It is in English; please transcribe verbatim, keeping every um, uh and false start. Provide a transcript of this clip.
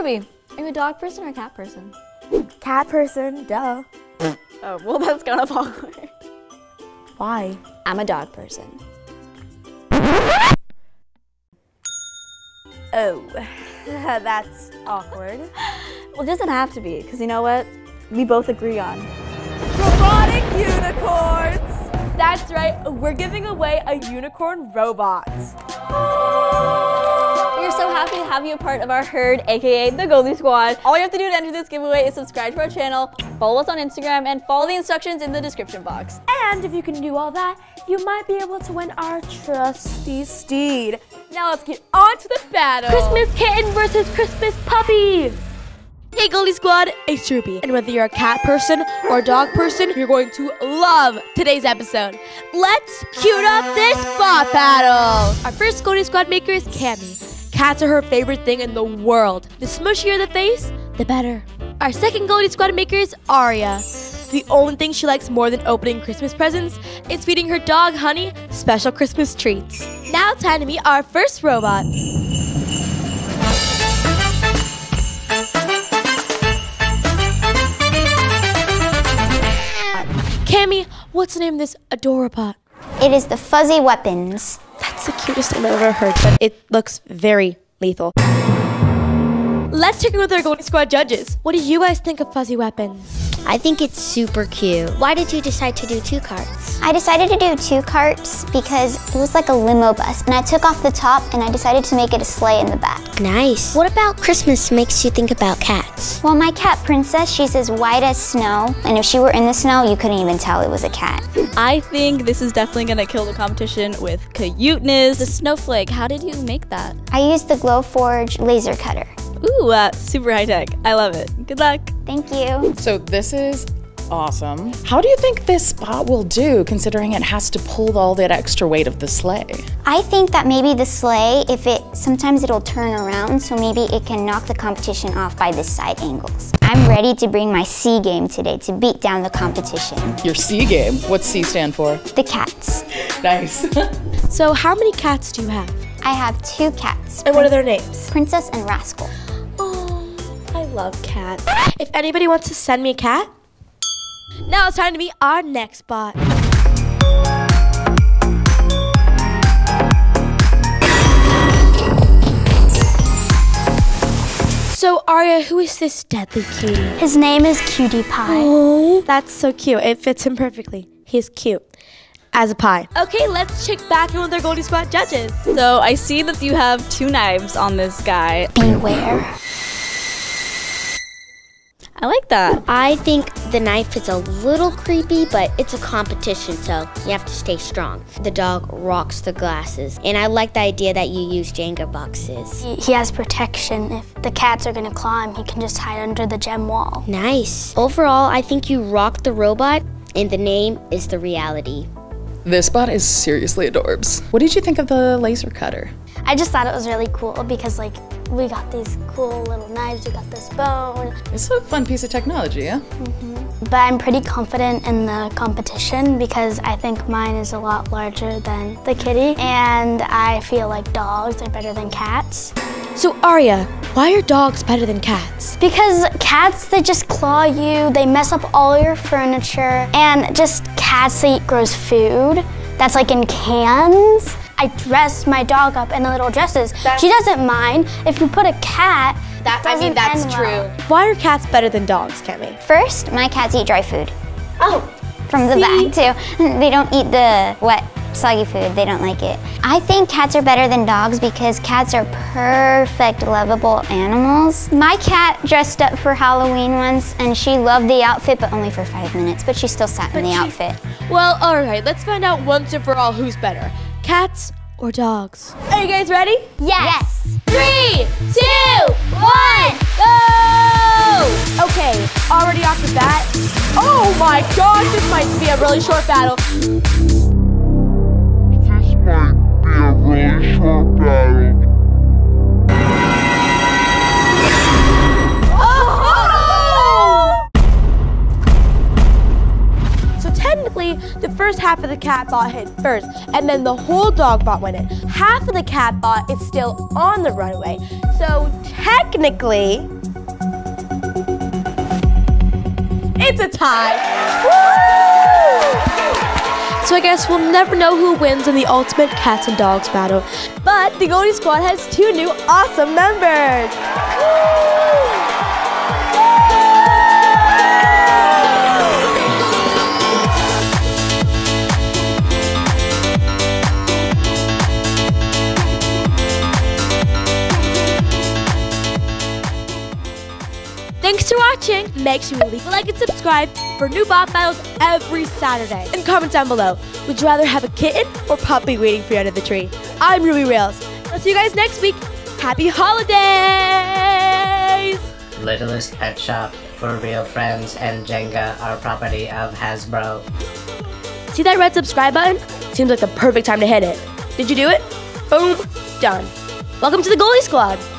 Ruby, are you a dog person or a cat person? Cat person, duh. Oh, well, that's kind of awkward. Why? I'm a dog person. Oh, that's awkward. Well, it doesn't have to be, because you know what? We both agree on robotic unicorns! That's right, we're giving away a unicorn robot. We're so happy to have you a part of our herd, aka the Goldie Squad. All you have to do to enter this giveaway is subscribe to our channel, follow us on Instagram, and follow the instructions in the description box. And if you can do all that, you might be able to win our trusty steed. Now let's get on to the battle. Christmas kitten versus Christmas puppy. Hey Goldie Squad, it's Ruby. And whether you're a cat person or a dog person, you're going to love today's episode. Let's cute up this bot battle. Our first Goldie Squad maker is Cammy. Cats are her favorite thing in the world. The smushier the face, the better. Our second Goldie Squad maker is Aria. The only thing she likes more than opening Christmas presents is feeding her dog Honey special Christmas treats. Now time to meet our first robot. Cammy, what's the name of this Adorabot? It is the Fuzzy Weapons. That's the cutest name I've ever heard, but it looks very lethal. Let's check in with our Goldie Squad judges. What do you guys think of Fuzzy Weapons? I think it's super cute. Why did you decide to do two carts? I decided to do two carts because it was like a limo bus, and I took off the top and I decided to make it a sleigh in the back. Nice. What about Christmas makes you think about cats? Well, my cat Princess, she's as white as snow, and if she were in the snow, you couldn't even tell it was a cat. I think this is definitely gonna kill the competition with cuteness. The snowflake, how did you make that? I used the Glowforge laser cutter. Ooh, uh, super high tech. I love it. Good luck. Thank you. So this is awesome. How do you think this spot will do, considering it has to pull all that extra weight of the sleigh? I think that maybe the sleigh, if it, sometimes it'll turn around, so maybe it can knock the competition off by the side angles. I'm ready to bring my C game today to beat down the competition. Your C game? What's C stand for? The cats. Nice. So how many cats do you have? I have two cats. And what are their names? Princess and Rascal. Love cats. If anybody wants to send me a cat, now it's time to meet our next bot. So Aria, who is this deadly cutie? His name is Cutie Pie. Oh, that's so cute. It fits him perfectly. He's cute as a pie. Okay, let's check back in with our Goldie Squad judges. So I see that you have two knives on this guy. Beware. I like that. I think the knife is a little creepy, but it's a competition, so you have to stay strong. The dog rocks the glasses, and I like the idea that you use Jenga boxes. He, he has protection. If the cats are gonna claw him, he can just hide under the gem wall. Nice. Overall, I think you rocked the robot, and the name is the reality. This bot is seriously adorbs. What did you think of the laser cutter? I just thought it was really cool because, like, we got these cool little knives, we got this bone. It's a fun piece of technology, yeah? Mm-hmm. But I'm pretty confident in the competition because I think mine is a lot larger than the kitty, and I feel like dogs are better than cats. So Aria, why are dogs better than cats? Because cats, they just claw you, they mess up all your furniture, and just cats, they eat gross food that's like in cans. I dress my dog up in the little dresses. That's, she doesn't mind. If you put a cat, that, I mean, that's true. Well. Why are cats better than dogs, Cammy? First, my cats eat dry food. Oh. From the back, too. They don't eat the wet, soggy food. They don't like it. I think cats are better than dogs because cats are perfect, lovable animals. My cat dressed up for Halloween once, and she loved the outfit, but only for five minutes. But she still sat but in the she... outfit. Well, all right. Let's find out once and for all who's better. Cats or dogs? Are you guys ready? Yes. Yes. Three, two, one, go! Okay, already off the bat. Oh my gosh, this might be a really short battle. This might be a really short battle. The first half of the cat bot hit first, and then the whole dog bot went in. Half of the cat bot is still on the runway, so technically, it's a tie. Woo! So I guess we'll never know who wins in the ultimate cats and dogs battle, but the Goldie Squad has two new awesome members. Woo! Thanks for watching. Make sure you leave a like and subscribe for new bot battles every Saturday. And comment down below, would you rather have a kitten or puppy waiting for you under the tree? I'm Ruby Rails. I'll see you guys next week. Happy holidays! Littlest Pet Shop, FurReal Friends, and Jenga are property of Hasbro. See that red subscribe button? Seems like the perfect time to hit it. Did you do it? Boom, done. Welcome to the Goldie Squad.